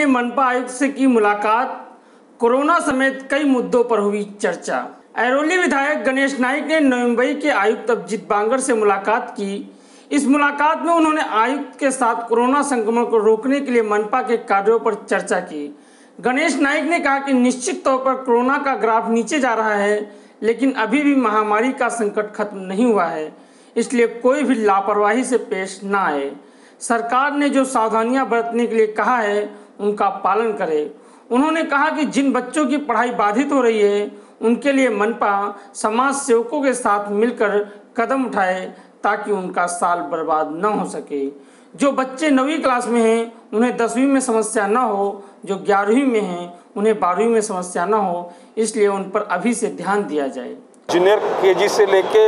ने मनपा आयुक्त से की मुलाकात, कोरोना समेत कई मुद्दों पर हुई चर्चा। ऐरोली विधायक गणेश नाइक ने नवी मुंबई के आयुक्त अभिजित बांगर से मुलाकात की। इस मुलाकात में उन्होंने आयुक्त के साथ कोरोना संक्रमण को रोकने के लिए मनपा के कार्यों पर चर्चा की। गणेश नाइक ने कहा कि निश्चित तौर पर कोरोना का ग्राफ नीचे जा रहा है, लेकिन अभी भी महामारी का संकट खत्म नहीं हुआ है, इसलिए कोई भी लापरवाही से पेश ना आए। सरकार ने जो सावधानियां बरतने के लिए कहा है उनका पालन करें। उन्होंने कहा कि जिन बच्चों की पढ़ाई बाधित हो रही है उनके लिए मनपा समाज सेवकों के साथ मिलकर कदम उठाए ताकि उनका साल बर्बाद न हो सके। जो बच्चे 9वीं क्लास में हैं उन्हें 10वीं में समस्या न हो, जो 11वीं में हैं उन्हें 12वीं में समस्या न हो, इसलिए उन पर अभी से ध्यान दिया जाए। जूनियर केजी से लेके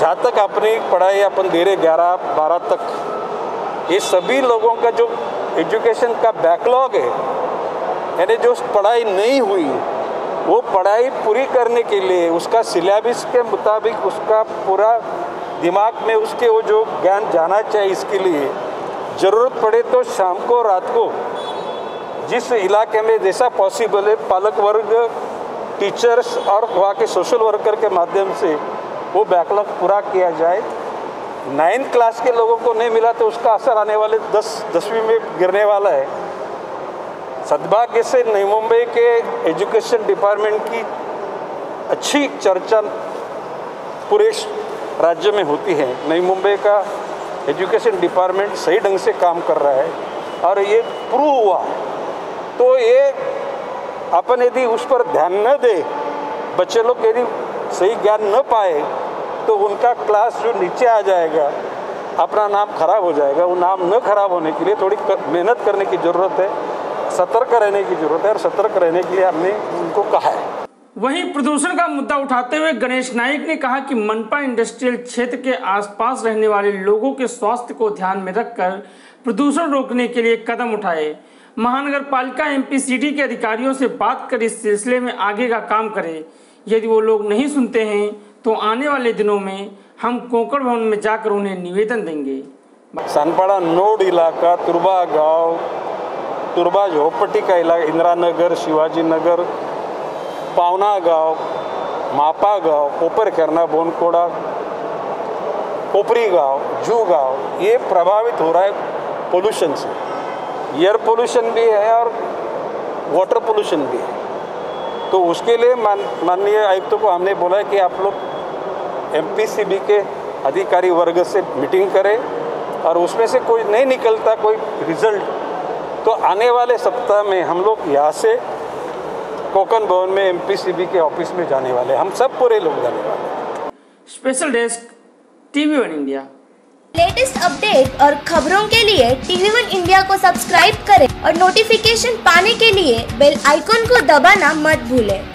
जहाँ तक अपनी पढ़ाई अपन दे रहे 11-12 तक, ये सभी लोगों का जो एजुकेशन का बैकलॉग है, यानी जो पढ़ाई नहीं हुई वो पढ़ाई पूरी करने के लिए उसका सिलेबस के मुताबिक उसका पूरा दिमाग में उसके वो जो ज्ञान जाना चाहिए, इसके लिए ज़रूरत पड़े तो शाम को रात को जिस इलाके में जैसा पॉसिबल है पालक वर्ग, टीचर्स और वहाँ के सोशल वर्कर के माध्यम से वो बैकलॉग पूरा किया जाए। 9 क्लास के लोगों को नहीं मिला तो उसका असर आने वाले 10वीं में गिरने वाला है। सद्भाग्य से नई मुंबई के एजुकेशन डिपार्टमेंट की अच्छी चर्चा पूरे राज्य में होती है। नई मुंबई का एजुकेशन डिपार्टमेंट सही ढंग से काम कर रहा है और ये प्रूव हुआ, तो ये अपन यदि उस पर ध्यान न दे, बच्चे लोग यदि सही ज्ञान न पाए तो उनका क्लास जो नीचे आ जाएगा, अपना नाम खराब हो जाएगा। वो नाम न खराब होने के लिए थोड़ी मेहनत करने की ज़रूरत है, सतर्क रहने की ज़रूरत है और सतर्क रहने के लिए हमने उनको कहा है। वहीं प्रदूषण का मुद्दा उठाते हुए गणेश नाइक ने कहा कि मनपा इंडस्ट्रियल क्षेत्र के आसपास रहने वाले लोगों के स्वास्थ्य को ध्यान में रखकर प्रदूषण रोकने के लिए कदम उठाए। महानगर पालिका MPCD के अधिकारियों से बात कर इस सिलसिले में आगे का काम करे। यदि वो लोग नहीं सुनते हैं तो आने वाले दिनों में हम कोंकण भवन में जाकर उन्हें निवेदन देंगे। सानपाड़ा नोड इलाका, तुरबा गाँव, तुरबा झोपटी का इलाका, इंदिरा नगर, शिवाजी नगर, पावना गांव, मापा गांव, कोपर खर्ना, बोनकोड़ा, कोपरी गांव, जू गांव, ये प्रभावित हो रहा है पोल्यूशन से। एयर पोल्यूशन भी है और वाटर पोल्यूशन भी है, तो उसके लिए माननीय आयुक्तों को हमने बोला है कि आप लोग MPCB के अधिकारी वर्ग से मीटिंग करें और उसमें से कोई नहीं निकलता कोई रिजल्ट, तो आने वाले सप्ताह में हम लोग यहाँ से कोंकण भवन में MPCB के ऑफिस में जाने वाले, हम सब पूरे लोग जाने वाले। Special desk, TV1 India. Latest update और खबरों के लिए TV1 इंडिया को सब्सक्राइब करें और नोटिफिकेशन पाने के लिए बेल आइकॉन को दबाना मत भूलें।